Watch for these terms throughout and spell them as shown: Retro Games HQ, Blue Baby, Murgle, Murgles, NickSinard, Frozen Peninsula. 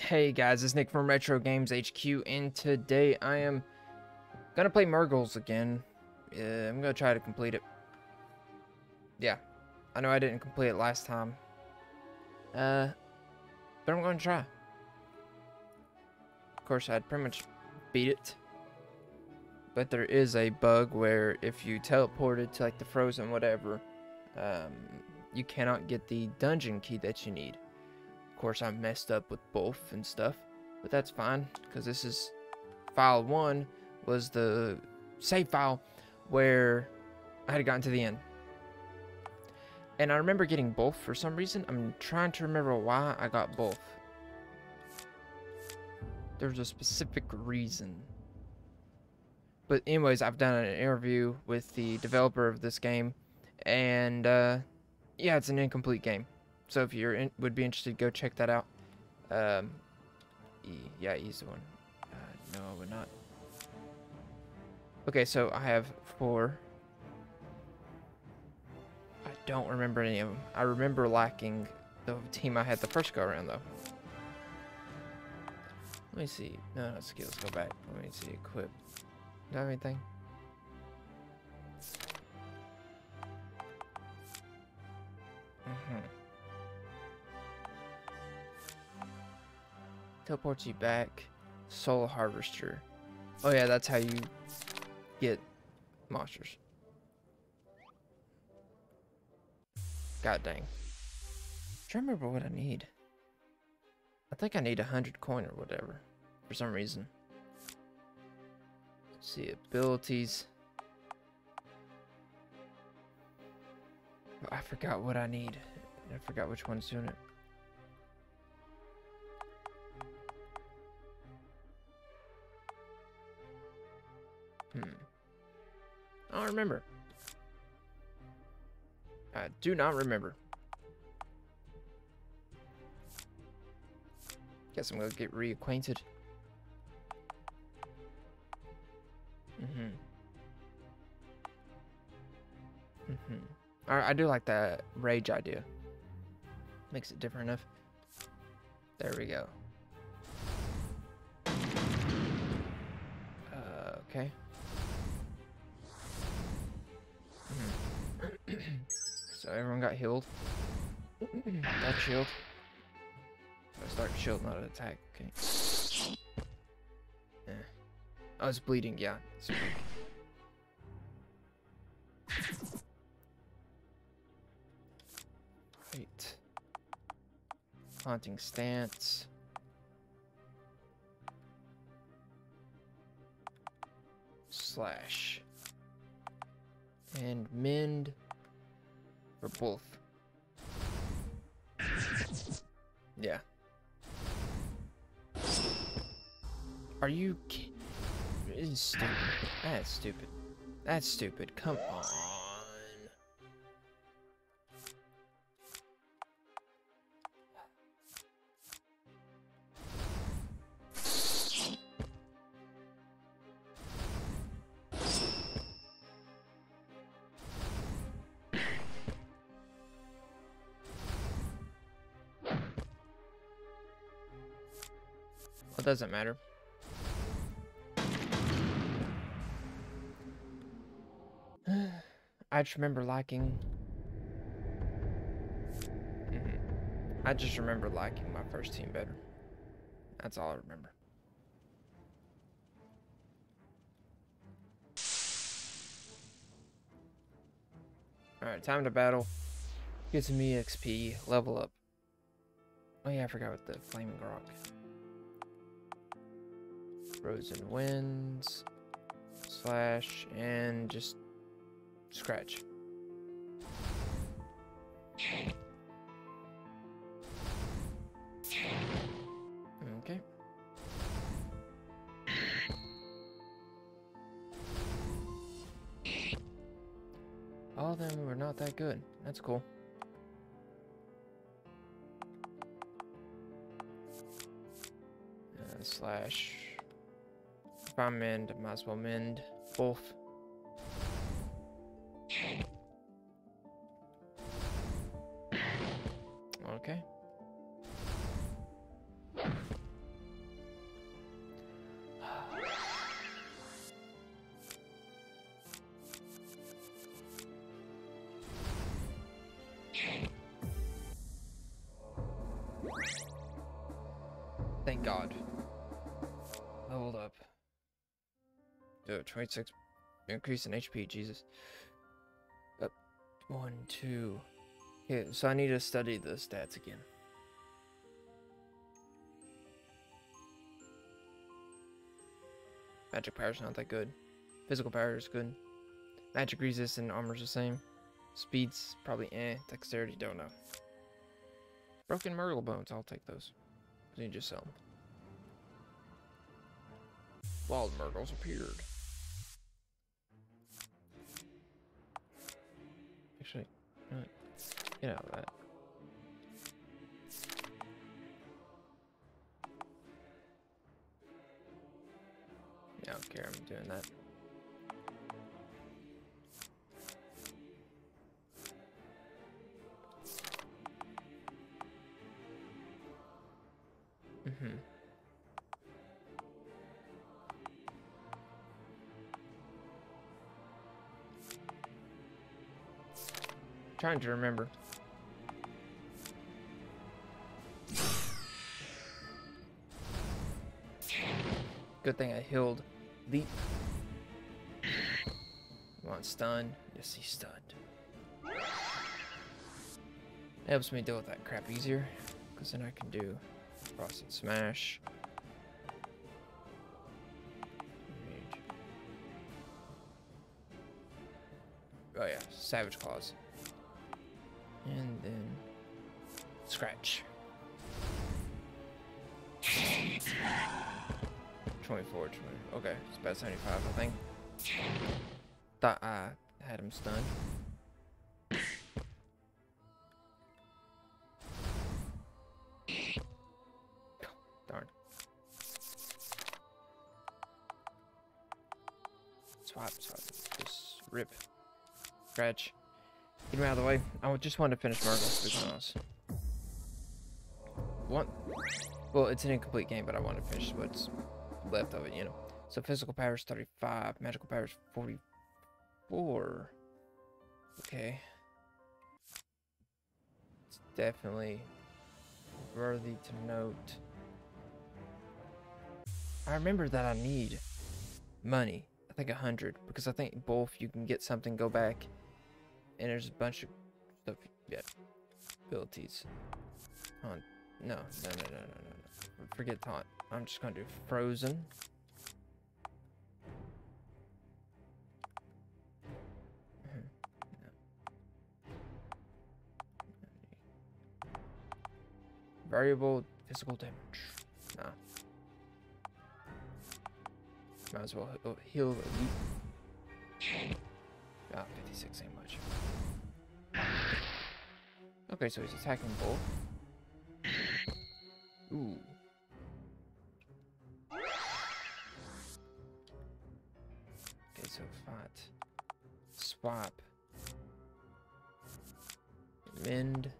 Hey guys, it's Nick from Retro Games HQ, and today I am gonna play Murgles again. Yeah, I'm gonna try to complete it. Yeah, I know I didn't complete it last time, but I'm gonna try. Of course, I'd pretty much beat it, but there is a bug where if you teleported to like the Frozen whatever, you cannot get the dungeon key that you need. Of course, I messed up with both and stuff, but that's fine because this is file one was the save file where I had gotten to the end, and I remember getting both for some reason. I'm trying to remember why I got both. There's a specific reason, but anyways, I've done an interview with the developer of this game, and yeah, it's an incomplete game. So if you're would be interested, go check that out. Yeah, he's the one. No, I would not. Okay, so I have four. I don't remember any of them. I remember lacking the team I had the first go around though. Let me see. No, not skills. Go back. Let me see. Equip. Do I have anything? Teleports you back. Soul Harvester. Oh yeah, that's how you get monsters. God dang. I'm trying to remember what I need. I think I need 100 coin or whatever. For some reason. Let's see, abilities. I forgot what I need. I forgot which one's doing it. I don't remember. I do not remember. Guess I'm gonna get reacquainted. I do like that rage idea. Makes it different enough. There we go. Okay. So everyone got healed. That shield. I start shield, not an attack. Okay. Yeah. I was bleeding. Yeah. It's right. Haunting stance. Slash. And mend. For both. Yeah. Are you kidding? It's stupid. That's stupid. That's stupid. Come on. Well, doesn't matter. I just remember liking. I just remember liking my first team better. That's all I remember. Alright, time to battle. Get some EXP, level up. Oh yeah, I forgot what the flaming rock. Frozen winds, slash, and just scratch. Okay. All of them were not that good. That's cool. Slash. If I mend, I might as well mend both. Okay. Thank God. Leveled up. Dude, 26 increase in HP, Jesus. Up 1, 2. Okay, so I need to study the stats again. Magic power's not that good. Physical power is good. Magic resist and armor's the same. Speed's probably eh. Dexterity, don't know. Broken Murgle bones, I'll take those. You can just sell them. Wild Murgles appeared. Actually, right. Get out of that. I don't care, I'm doing that. Trying to remember. Good thing I healed. Leap. Come on, stun. Yes, he's stunned. It helps me deal with that crap easier, because then I can do cross and smash. Rage. Oh yeah, Savage Claws. And then scratch. 24, 20. Okay, it's about 75, I think. Thought I had him stunned. Darn. Swap, swap. Just rip. Scratch. Get him out of the way. I just wanted to finish Murgles, to be honest. Well, it's an incomplete game, but I want to finish what's left of it, you know. So physical power is 35, magical power is 44. Okay. It's definitely worthy to note. I remember that I need money. I think 100, because I think both you can get something, go back. And there's a bunch of stuff. Yeah, abilities. Taunt. No. Forget taunt. I'm just gonna do Frozen. No. Variable physical damage. Nah. Might as well heal. Ah, 56 ain't much. Okay, so he's attacking both. Ooh. Okay, so fight. Swap. Mend.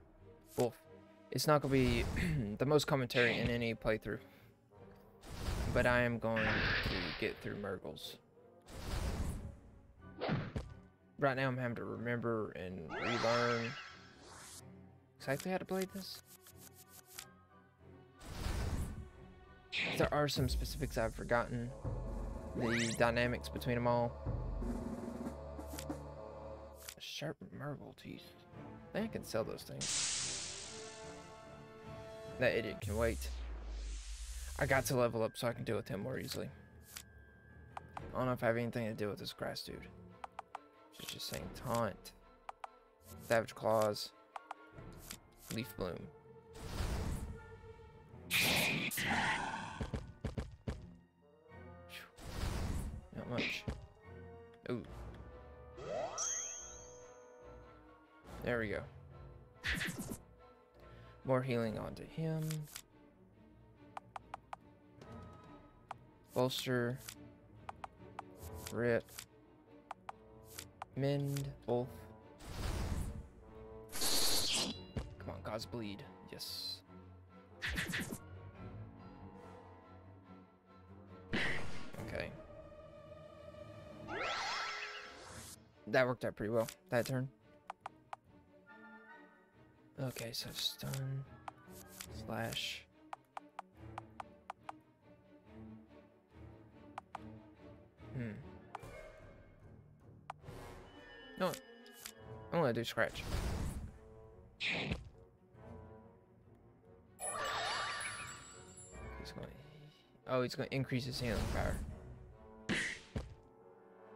Wolf. It's not gonna be the most commentary in any playthrough. But I am going to get through Murgles. Right now, I'm having to remember and relearn exactly how to play this. There are some specifics I've forgotten. The dynamics between them all. Sharp Murgle teeth. I think I can sell those things. That idiot can wait. I got to level up so I can deal with him more easily. I don't know if I have anything to deal with this grass dude. It's just saying taunt, Savage Claws, Leaf Bloom. Not much. Ooh. There we go. More healing onto him. Bolster. Rip. Mend, both. Come on, God's bleed. Yes. Okay. That worked out pretty well, that turn. Okay, so stun, slash, No, I'm gonna do scratch. He's going. Oh, he's gonna increase his handling power.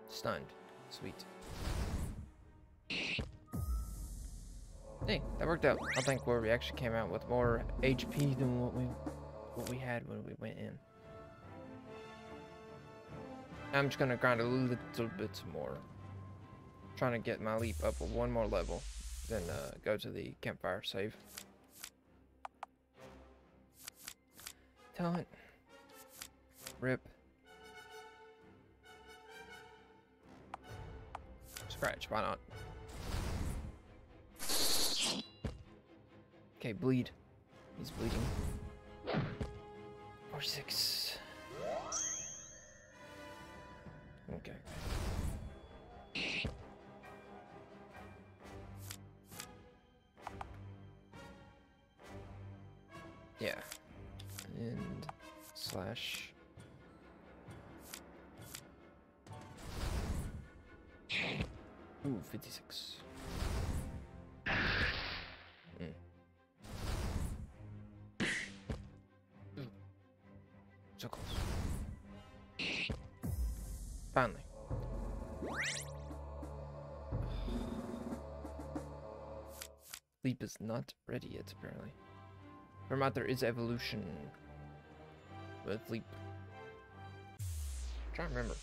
Stunned. Sweet. Hey, that worked out. I think where we actually came out with more HP than what we had when we went in. I'm just gonna grind a little bit more. I'm trying to get my leap up one more level, then go to the campfire save. Talent. Rip. Scratch. Why not? Okay, bleed. He's bleeding. 4-6. Okay. Yeah. And slash. Ooh, 56. So close. Finally. Leap is not ready yet, apparently. Vermont, there is evolution with Leap. I'm trying to remember.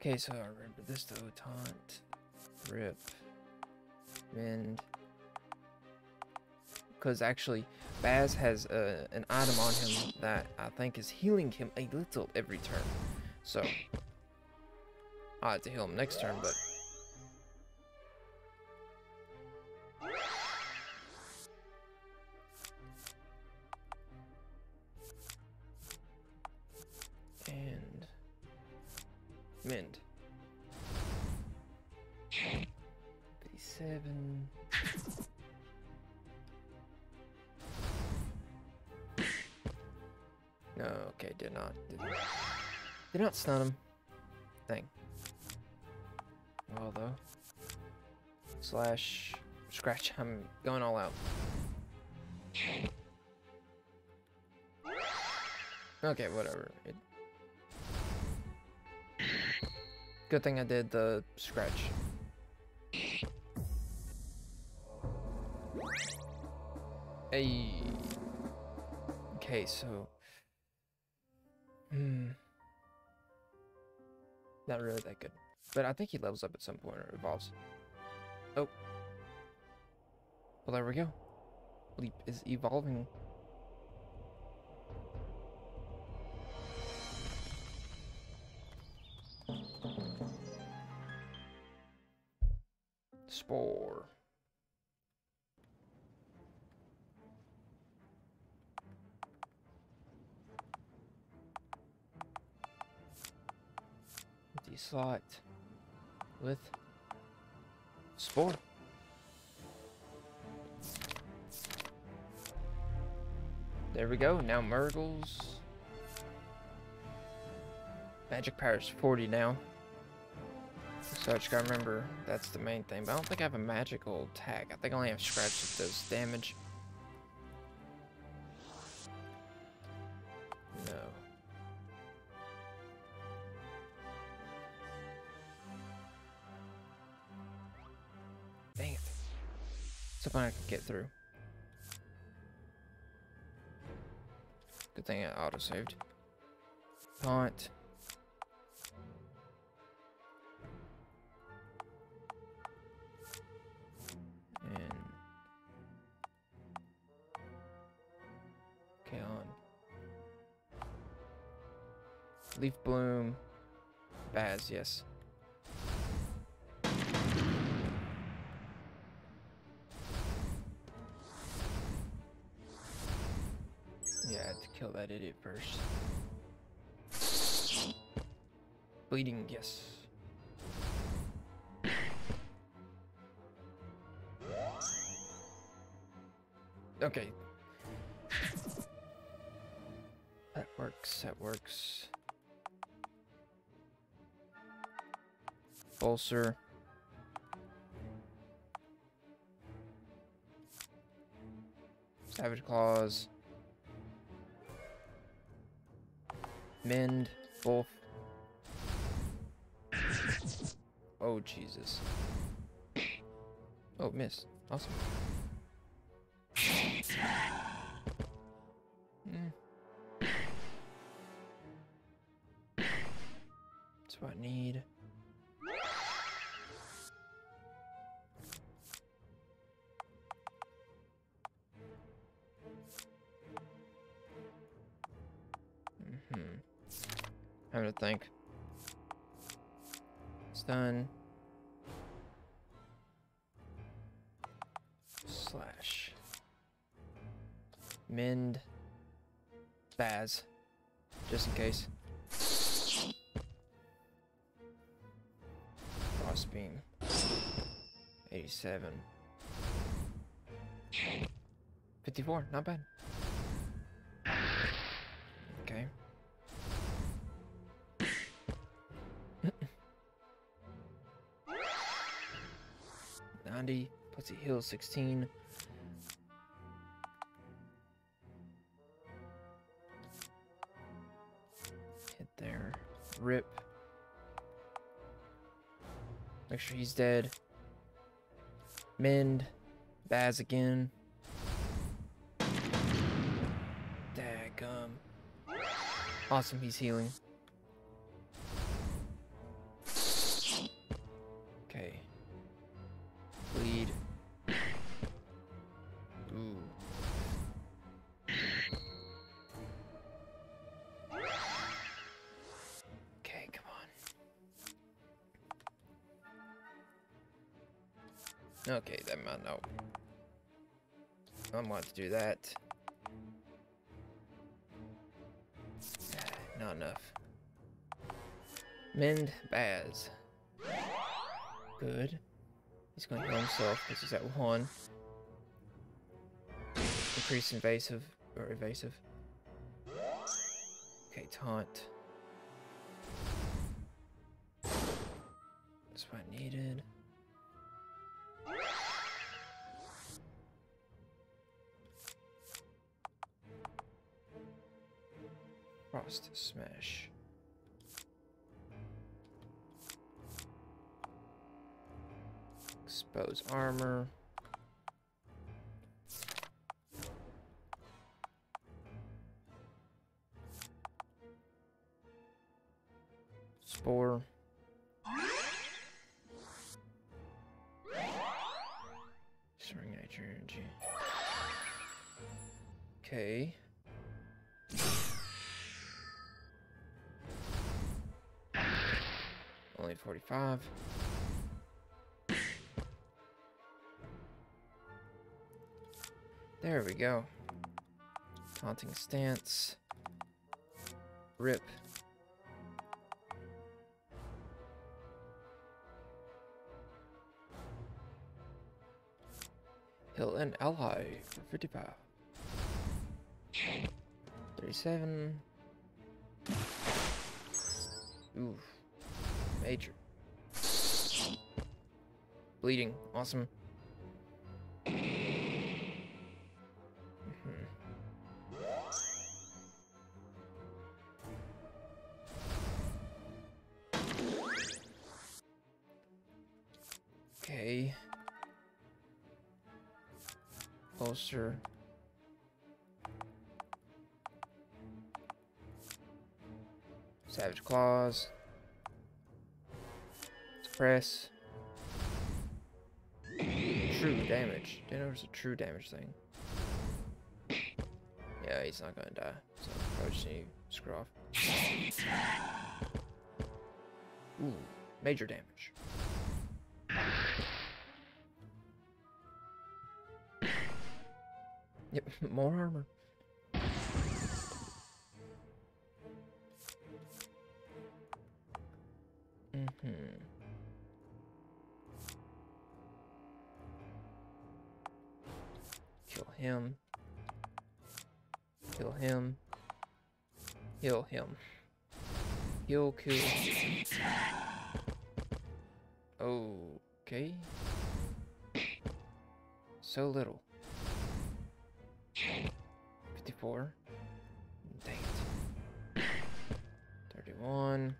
Okay, so I remember this though. Taunt, rip, mend. Because actually, Baz has an item on him that I think is healing him a little every turn. So, I'll have to heal him next turn, but... And... Mend. 57... No, okay, did not stun him. Dang. Well though. Slash scratch. I'm going all out. Okay, whatever. Good thing I did the scratch. Hey. Okay, so. Not really that good. But I think he levels up at some point or evolves. Oh. Well, there we go. Leap is evolving. Spore. Slot with spore. There we go. Now Murgles. Magic power is 40 now. So I just gotta remember that's the main thing. But I don't think I have a magical attack. I think I only have scratch that does damage. No. Something I can get through. Good thing I auto-saved. Taunt. And... okay, on. Leaf Bloom. Baz, yes. Kill that idiot first. Bleeding, yes. Okay. That works, that works. Balser. Savage Claws. Mend. Wolf. Oh, Jesus. Oh, miss. Awesome. That's what I need. I'm gonna think. Stun. Slash. Mend. Baz. Just in case. Frostbeam. 87. 54. Not bad. Okay. Puts it heal 16. Hit there. Rip. Make sure he's dead. Mend. Baz again. Daggum. Awesome, he's healing. Okay. Bleed. Ooh. Okay, come on. Okay, that might no. I'm gonna have to do that. Not enough. Mend Baz. Good. He's going to heal himself because he's at one. Increase invasive or evasive. Okay, taunt. That's what I needed. Frost smash. Expose armor. Spore. Destroying nature energy. Okay. Only 45. There we go. Taunting stance. Rip. Heal an ally for 55. 37. Ooh. Major. Bleeding. Awesome. Okay. Bolster. Savage Claws. Suppress. True damage. Didn't notice a true damage thing. Yeah, he's not gonna die. So I just need to screw off. Ooh, major damage. Yep, more armor. Kill him. Kill him. Heal him. Heal, kill. Okay. So little. 54. Dang it. 31.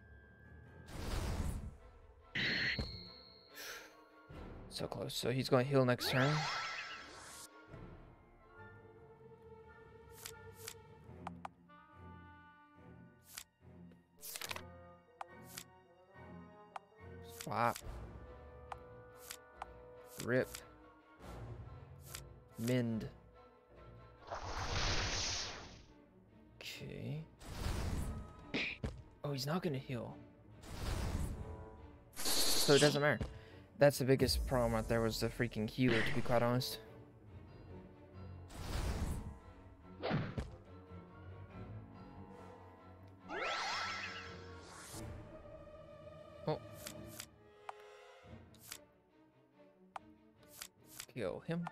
So close. So he's going to heal next turn. Swap. Rip. Mend. Okay. Oh, he's not gonna heal. So it doesn't matter. That's the biggest problem right there, was the freaking healer, to be quite honest. Oh. Kill him.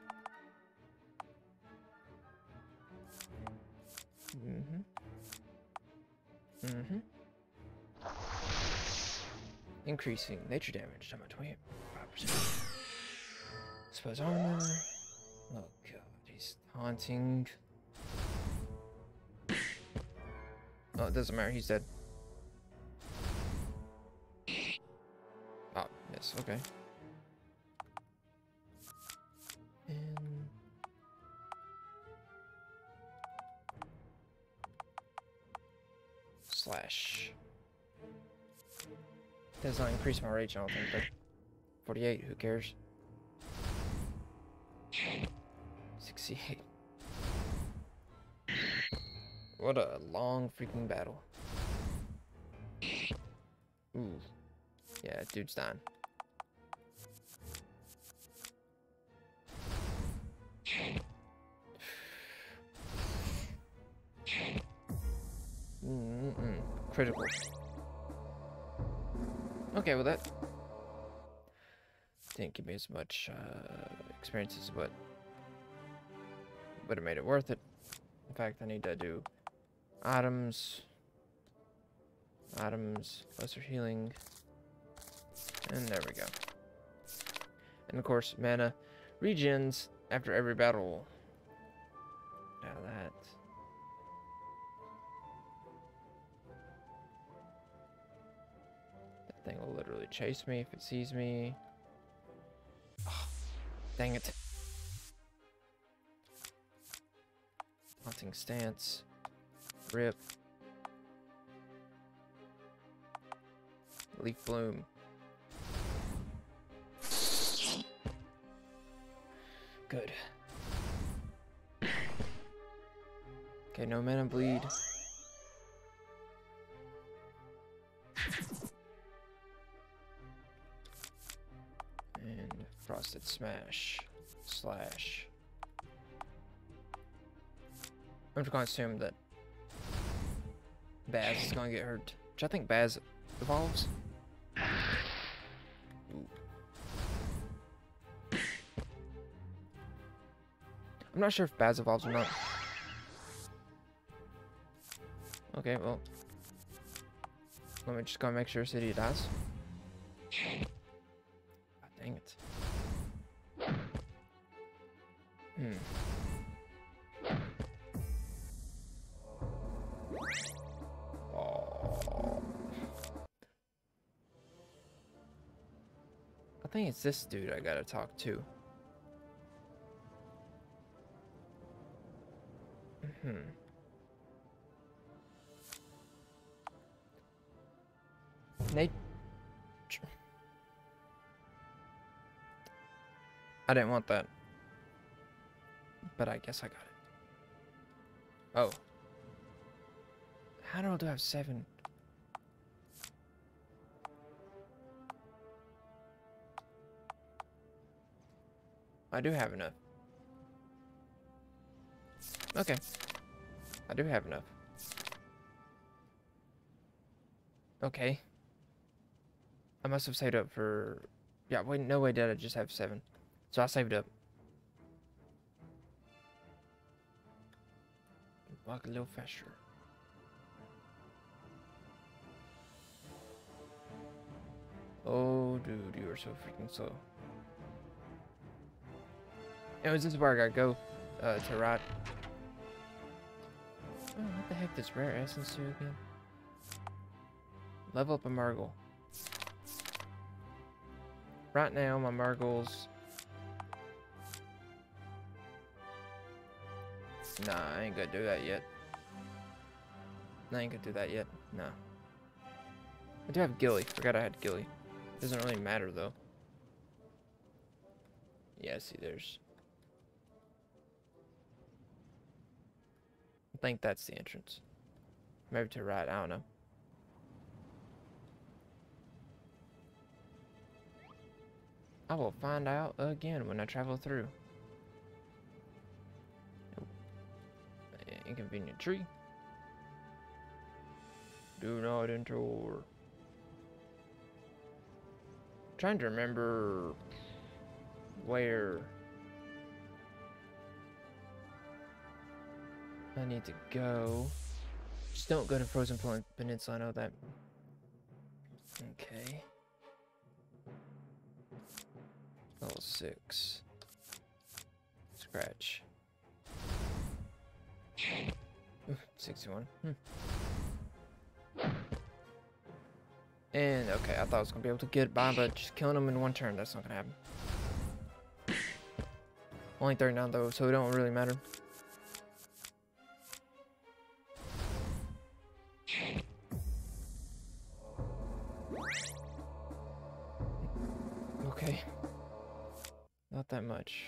Increasing nature damage, I'm at 25%. Suppose armor. Oh god, he's haunting. Oh, it doesn't matter, he's dead. Oh, yes, okay. And slash. Does not increase my rage, I don't think, but 48, who cares? 68. What a long freaking battle. Ooh. Yeah, dude's dying. Critical. Okay, well that didn't give me as much experiences, but it made it worth it. In fact, I need to do items, lesser healing, and there we go. And of course, mana regens after every battle. Now that. Thing will literally chase me if it sees me. Oh, dang it. Haunting stance. Rip. Leaf bloom. Good. Okay, no mana bleed. Frosted smash slash. I'm just gonna assume that Baz is gonna get hurt, which I think Baz evolves. Ooh. I'm not sure if Baz evolves or not. Okay, well, let me just go and make sure City dies. God dang it. Oh. I think it's this dude I gotta talk to. Nature. I didn't want that. But I guess I got it. Oh. How do I have 7? I do have enough. Okay. I do have enough. Okay. I must have saved up for... Yeah, wait, no way did I just have 7. So I saved up. Walk a little faster. Oh, dude, you are so freaking slow. Anyways, this is where I gotta go to rot. Oh, what the heck does rare essence do again? Level up a Murgle. Right now, my Murgles... Nah, I ain't gonna do that yet. Nah. I do have Gilly. Forgot I had Gilly. Doesn't really matter, though. Yeah, see, there's... I think that's the entrance. Maybe to right, I don't know. I will find out again when I travel through. Inconvenient tree. Do not enter. I'm trying to remember where I need to go. Just don't go to Frozen Peninsula. I know that. Okay. Level 6. Scratch. 61. And okay, I thought I was gonna be able to get by, but just killing them in one turn, that's not gonna happen. Only 39 though, so it don't really matter. Okay. Not that much.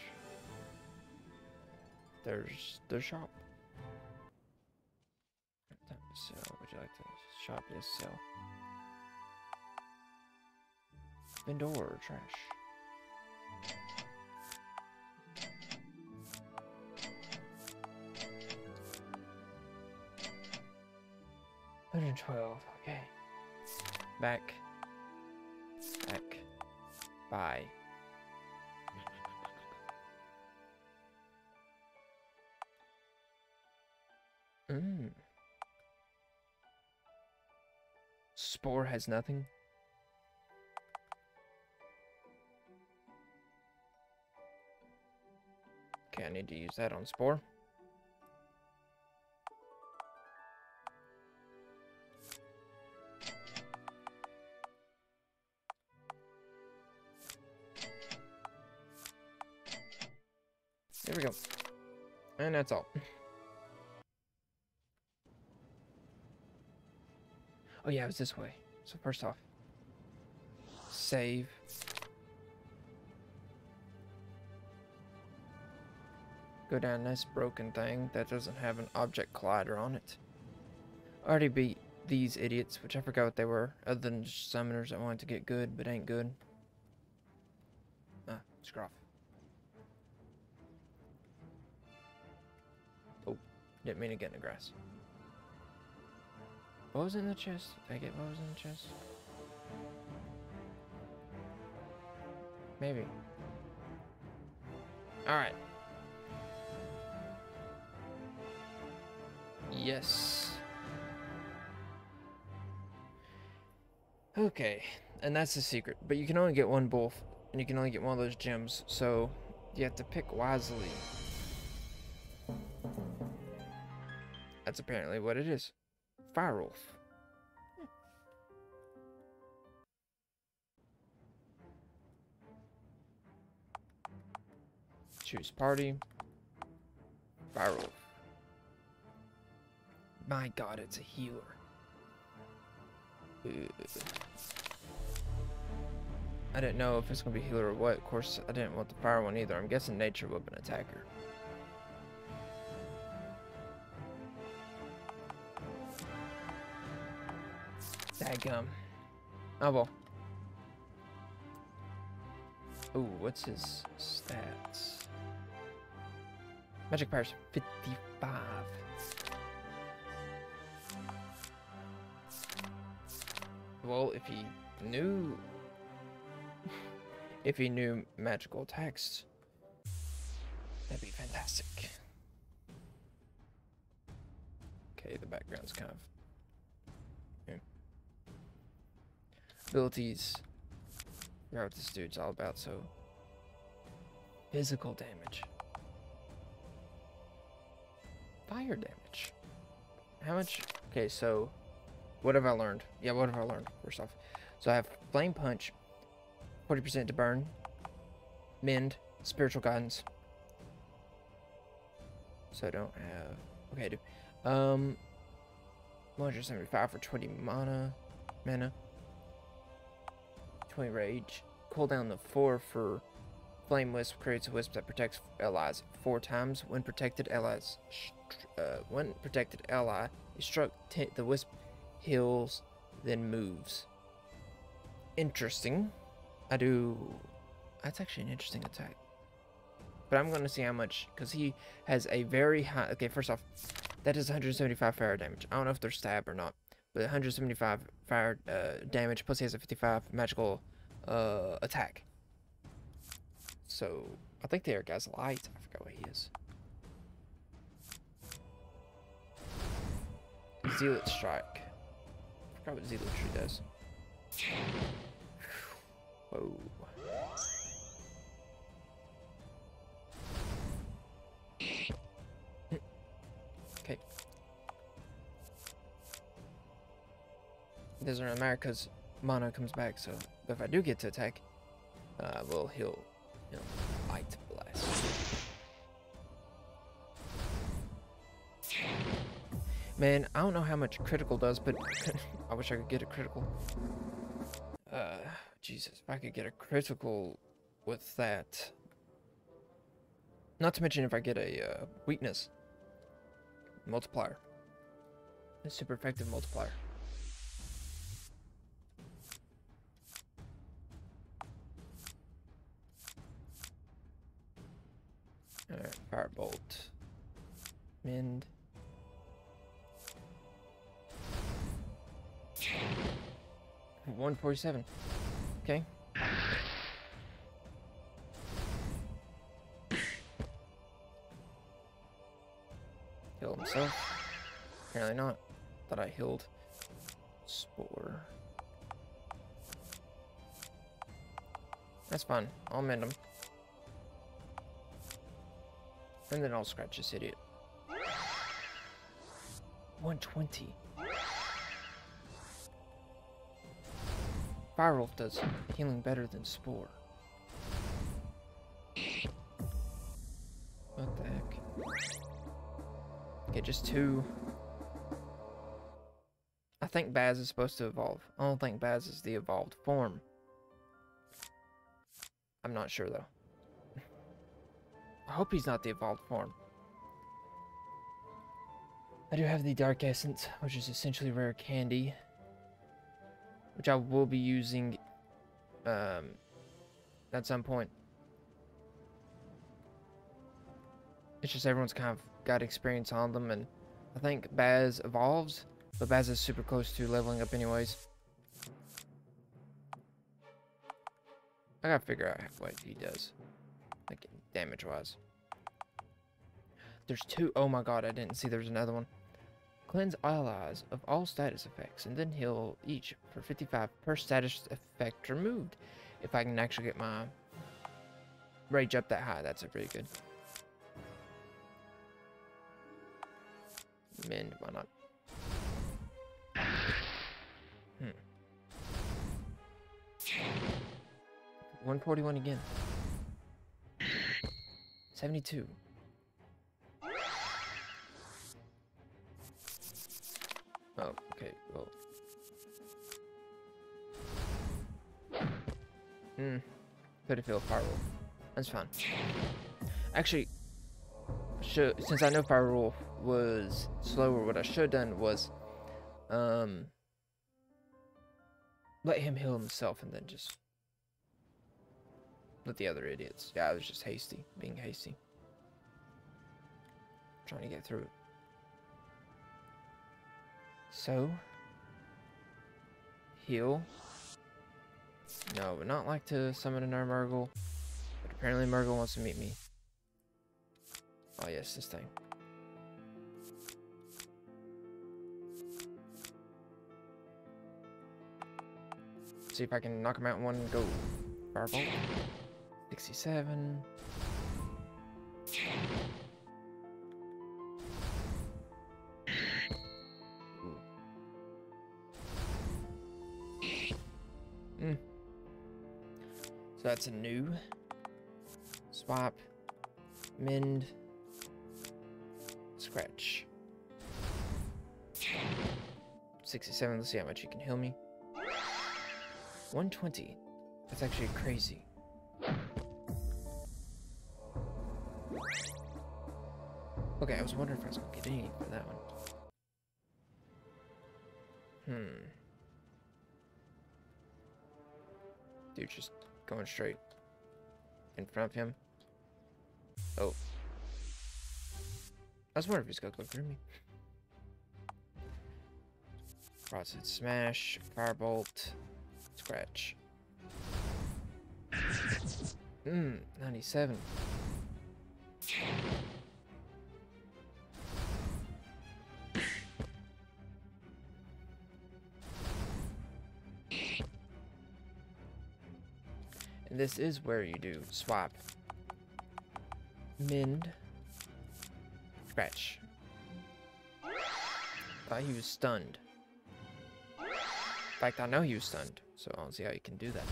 There's the shop. So, would you like to shop? Yes, sell. Vendor, trash. 112, okay. Back. Back. Buy. Spore has nothing. Okay, I need to use that on Spore. There we go. And that's all. Oh yeah, it was this way. So first off, save. Go down this broken thing that doesn't have an object collider on it. I already beat these idiots, which I forgot what they were, other than just summoners that wanted to get good, but ain't good. Ah, scruff. Oh, didn't mean to get in the grass. What was in the chest? Did I get what was in the chest? Maybe. Alright. Yes. Okay. And that's the secret. But you can only get one bull, and you can only get one of those gems, so you have to pick wisely. That's apparently what it is. Fire Wolf. Choose party. Fire Wolf. My God, it's a healer. Ugh. I didn't know if it's gonna be healer or what. Of course, I didn't want the fire one either. I'm guessing nature weapon attacker. Oh well. Oh, what's his stats? Magic powers 55. Well, if he knew, if he knew magical attacks, that'd be fantastic. Okay, the background's kind of. Abilities, figure out what this dude's all about, so... Physical damage. Fire damage. How much? Okay, so... What have I learned? Yeah, what have I learned? First off. So I have Flame Punch, 40% to burn, Mend, Spiritual Guidance. So I don't have... Okay, I do. 175 for 20 mana. 20 rage. Cooldown of 4 for Flame Wisp. Creates a wisp that protects allies 4 times. When protected allies... When protected ally is struck, the wisp heals, then moves. Interesting. I do... That's actually an interesting attack. But I'm going to see how much... Because he has a very high... Okay, first off, that is 175 fire damage. I don't know if they're stab or not. But 175 fire damage, plus he has a 55 magical attack. So, I think the other guy's light. I forgot what he is. Zealot Strike. I forgot what Zealot Tree does. Whoa. Okay. It doesn't really matter because mana comes back, so but if I do get to attack, we'll heal. You know, Light Blast. Man, I don't know how much critical does, but I wish I could get a critical. Jesus, if I could get a critical with that. Not to mention if I get a weakness. Multiplier. A super effective multiplier. Alright, Firebolt. Mend. $147. Okay. Heal himself? Apparently not. Thought I healed. Spore. That's fine. I'll mend him. And then I'll scratch this idiot. 120. Firewolf does healing better than Spore. What the heck? Okay, just 2. I think Baz is supposed to evolve. I don't think Baz is the evolved form. I'm not sure, though. I hope he's not the evolved form. I do have the Dark Essence, which is essentially rare candy. Which I will be using at some point. It's just everyone's kind of got experience on them, and I think Baz evolves, but Baz is super close to leveling up anyways. I gotta figure out what he does, like damage-wise. There's 2. Oh my god, I didn't see there's another one. Cleanse allies of all status effects and then heal each for 55 per status effect removed. If I can actually get my rage up that high, that's a pretty good. Mend, why not? Hmm. 141 again. 72. Oh, okay, well. Hmm. Could have healed Firewolf. That's fine. Actually, since I know Firewolf was slower, what I should have done was let him heal himself and then just let the other idiots. Yeah, I was just hasty, being hasty. Trying to get through it. So, heal. No, would not like to summon another Murgle, but apparently Murgle wants to meet me. Oh yes, this thing. See if I can knock him out in one go. Garble. 67. So that's a new swap, mend, scratch. 67. Let's see how much you can heal me. 120. That's actually crazy. Okay, I was wondering if I was gonna get anything for that one. Dude, just going straight in front of him. Oh. I was wondering if he's gonna go through me. Frosted Smash, Firebolt, Scratch. 97. And this is where you do swap, mend, scratch. Thought he was stunned. In fact, I know he was stunned, so I don't see how you can do that.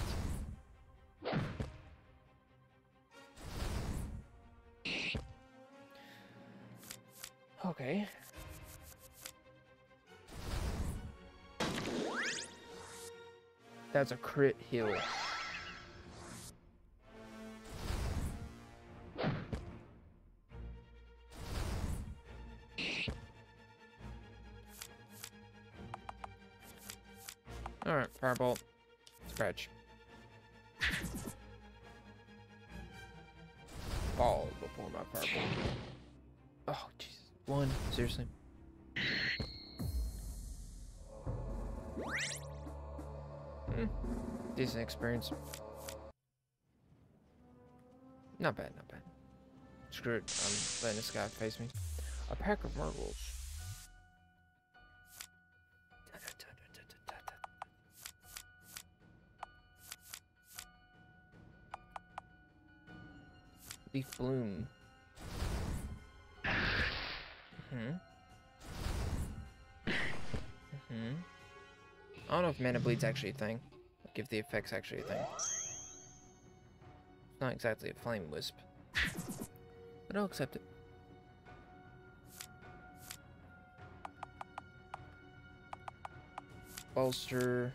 Okay. That's a crit heal. Alright, Firebolt. Scratch. Fall before my Firebolt. Oh, jeez. One, seriously. Decent experience. Not bad, not bad. Screw it, I'm letting this guy face me. A pack of Murgles. Leaf Bloom. I don't know if Mana Bleed's actually a thing. Like if the effect's actually a thing. It's not exactly a flame wisp. But I'll accept it. Bolster.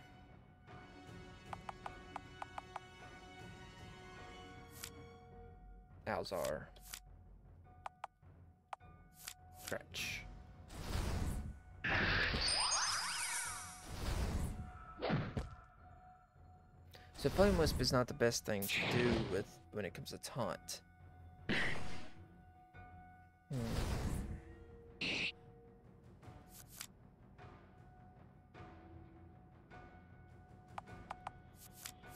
Alzar. Scratch. So Flame Wisp is not the best thing to do with when it comes to taunt.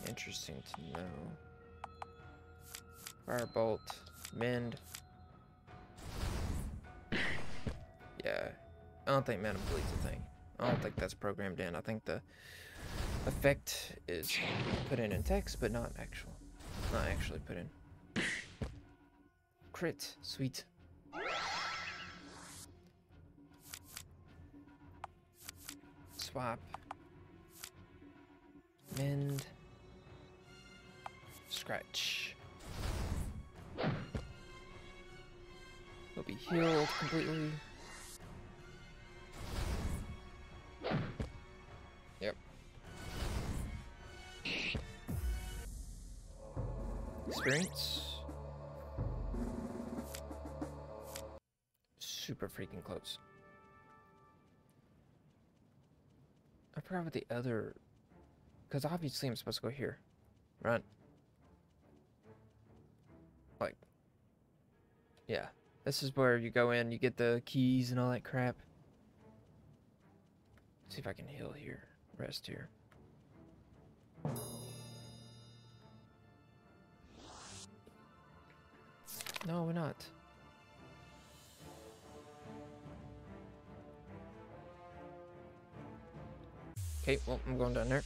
Interesting to know. Firebolt, mend. Yeah, I don't think Mana Bleed's a thing. I don't think that's programmed in. I think the effect is put in text, but not actually put in. Crit, sweet. Swap. Mend. Scratch. He'll be healed completely. Experience. Super freaking close. I forgot what the other... Because obviously I'm supposed to go here. Run. Like... Yeah. This is where you go in, you get the keys and all that crap. Let's see if I can heal here. Rest here. No, we're not. Okay, well, I'm going down there.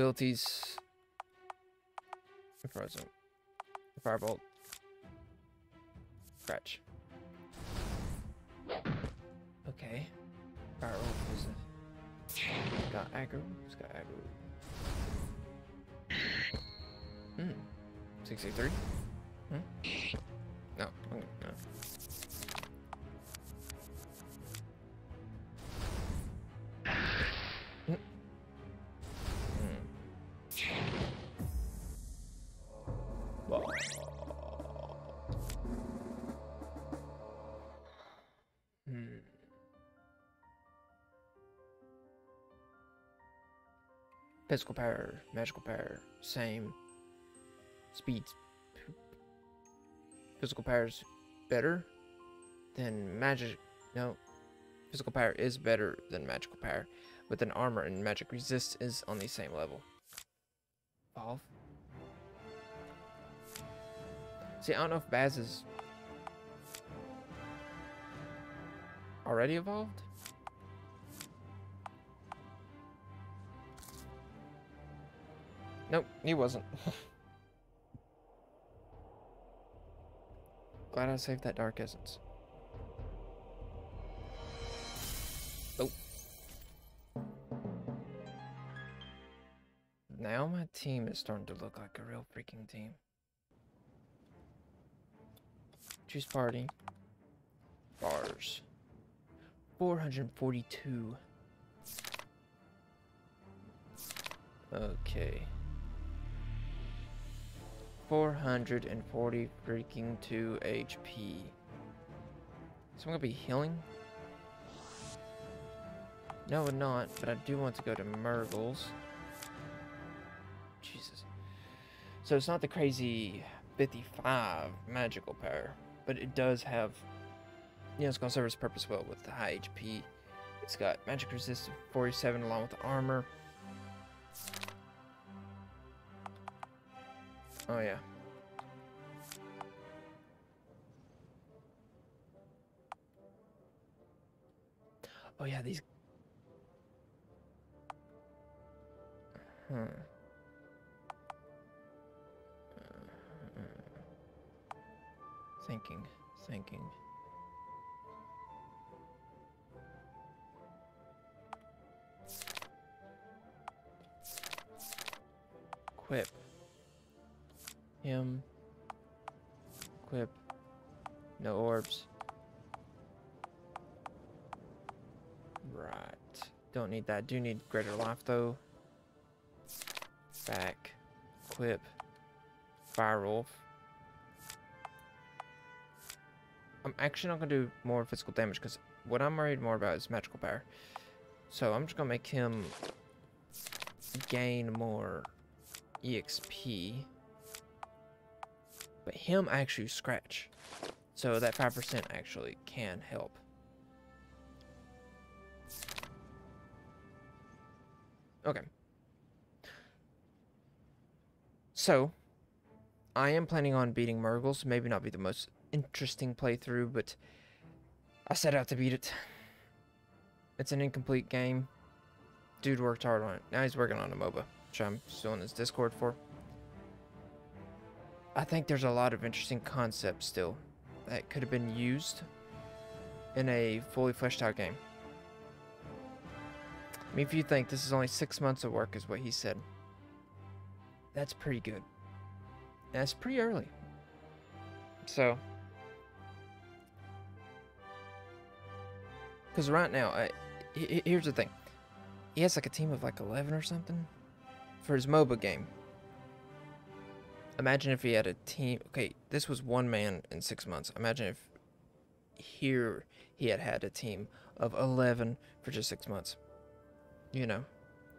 abilities. Frozen. Firebolt. Scratch. Okay. Fire roll is a... Got aggro. It's got aggro. 63? No. No. Physical power, magical power, same. Speed. Physical power is better than magic. No. Physical power is better than magical power. But then armor and magic resist is on the same level. Evolve. See, I don't know if Baz is already evolved. Nope, he wasn't. Glad I saved that dark essence. Oh. Now my team is starting to look like a real freaking team. Choose party. Bars. 442. Okay. 440 freaking 2 HP. So I'm gonna be healing? No, I'm not, but I do want to go to Murgles. Jesus. So it's not the crazy 55 magical power, but it does have, you know, it's gonna serve its purpose well with the high HP. It's got magic resistance 47 along with the armor. Oh, yeah. Oh, yeah, these... Thinking. Quip. Him. Equip. No orbs. Right. Don't need that. Do need greater life though. Back. Equip. Fire Wolf. I'm actually not going to do more physical damage because what I'm worried more about is magical power. So I'm just going to make him gain more EXP. But him actually scratch, so that 5% actually can help. Okay. So, I am planning on beating Murgles. Maybe not be the most interesting playthrough, but I set out to beat it. It's an incomplete game. Dude worked hard on it. Now he's working on a MOBA, which I'm still in his Discord for. I think there's a lot of interesting concepts still that could have been used in a fully fleshed out game. I mean, if you think this is only 6 months of work is what he said, that's pretty good. That's pretty early. So, because right now, here's the thing. He has like a team of like 11 or something for his MOBA game. Imagine if he had a team. Okay, this was one man in 6 months. Imagine if here he had a team of 11 for just 6 months. You know,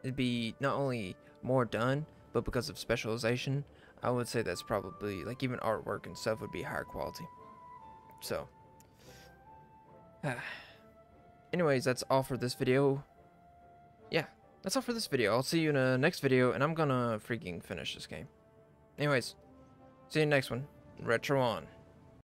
it'd be not only more done, but because of specialization, I would say that's probably, like, even artwork and stuff would be higher quality. So, anyways, that's all for this video. Yeah, that's all for this video. I'll see you in the next video, and I'm gonna freaking finish this game. Anyways, see you next one. Retro on.